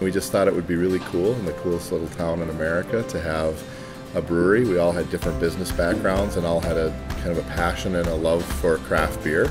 We just thought it would be really cool in the coolest little town in America to have a brewery. We all had different business backgrounds and all had a kind of a passion and a love for craft beer.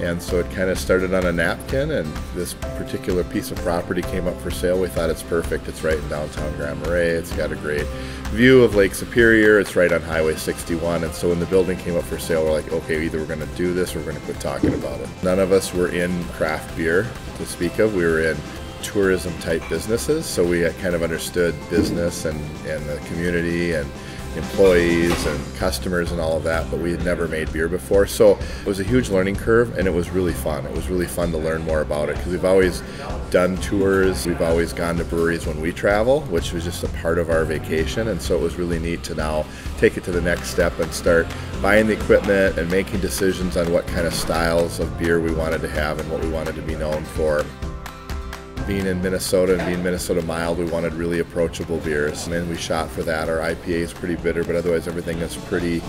And so it kind of started on a napkin, and this particular piece of property came up for sale. We thought it's perfect. It's right in downtown Grand Marais. It's got a great view of Lake Superior. It's right on Highway 61. And so when the building came up for sale, we're like, okay, either we're going to do this or we're going to quit talking about it. None of us were in craft beer to speak of. We were in tourism type businesses, so we had kind of understood business and the community and employees and customers and all of that, but we had never made beer before. So it was a huge learning curve, and it was really fun. It was really fun to learn more about it, because we've always done tours, we've always gone to breweries when we travel, which was just a part of our vacation. And so it was really neat to now take it to the next step and start buying the equipment and making decisions on what kind of styles of beer we wanted to have and what we wanted to be known for. Being in Minnesota and being Minnesota mild, we wanted really approachable beers, and we shot for that. Our IPA is pretty bitter, but otherwise everything is pretty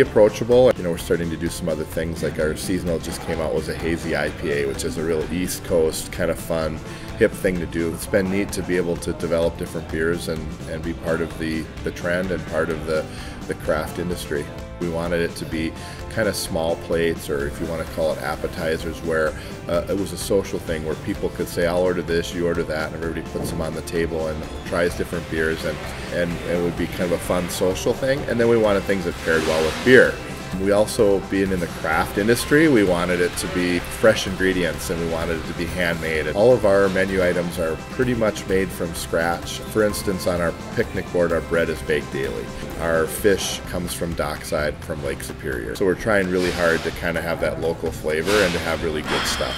approachable. You know, we're starting to do some other things, like our seasonal just came out was a hazy IPA, which is a real East Coast kind of fun, hip thing to do. It's been neat to be able to develop different beers and be part of the trend and part of the craft industry. We wanted it to be kind of small plates, or if you want to call it appetizers, where it was a social thing where people could say, I'll order this, you order that, and everybody puts them on the table and tries different beers, and it would be kind of a fun social thing. And then we wanted things that paired well with beer. We also, being in the craft industry, we wanted it to be fresh ingredients, and we wanted it to be handmade. And all of our menu items are pretty much made from scratch. For instance, on our picnic board, our bread is baked daily. Our fish comes from dockside from Lake Superior. So we're trying really hard to kind of have that local flavor and to have really good stuff.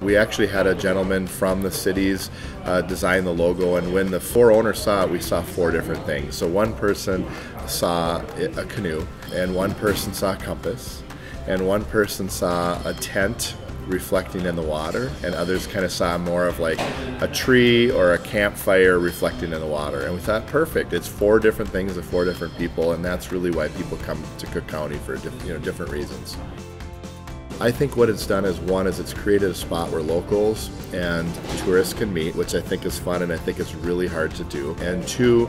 We actually had a gentleman from the cities design the logo, and when the four owners saw it, we saw four different things. So one person saw a canoe, and one person saw a compass, and one person saw a tent reflecting in the water, and others kind of saw more of like a tree or a campfire reflecting in the water. And we thought, perfect, it's four different things to four different people, and that's really why people come to Cook County for different reasons. I think what it's done is, one, is it's created a spot where locals and tourists can meet, which I think is fun, and I think it's really hard to do. And two,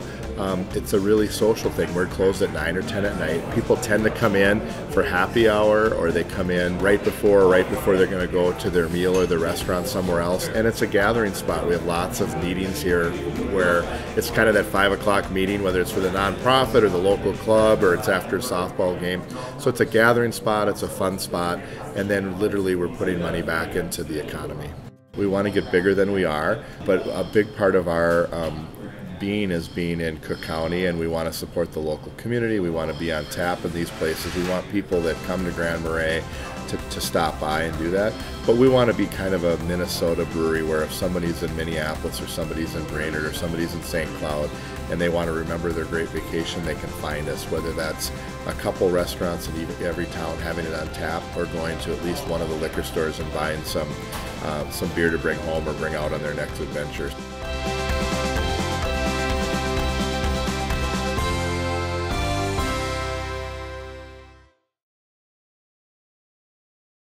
it's a really social thing. We're closed at 9 or 10 at night. People tend to come in for happy hour, or they come in right before they're going to go to their meal or the restaurant somewhere else. And it's a gathering spot. We have lots of meetings here where it's kind of that 5 o'clock meeting, whether it's for the nonprofit or the local club, or it's after a softball game. So it's a gathering spot, it's a fun spot, and then literally we're putting money back into the economy. We want to get bigger than we are, but a big part of our being is being in Cook County, and we want to support the local community. We want to be on tap in these places. We want people that come to Grand Marais to stop by and do that. But we want to be kind of a Minnesota brewery, where if somebody's in Minneapolis or somebody's in Brainerd or somebody's in St. Cloud and they want to remember their great vacation, they can find us, whether that's a couple restaurants in every town having it on tap, or going to at least one of the liquor stores and buying some beer to bring home or bring out on their next adventure.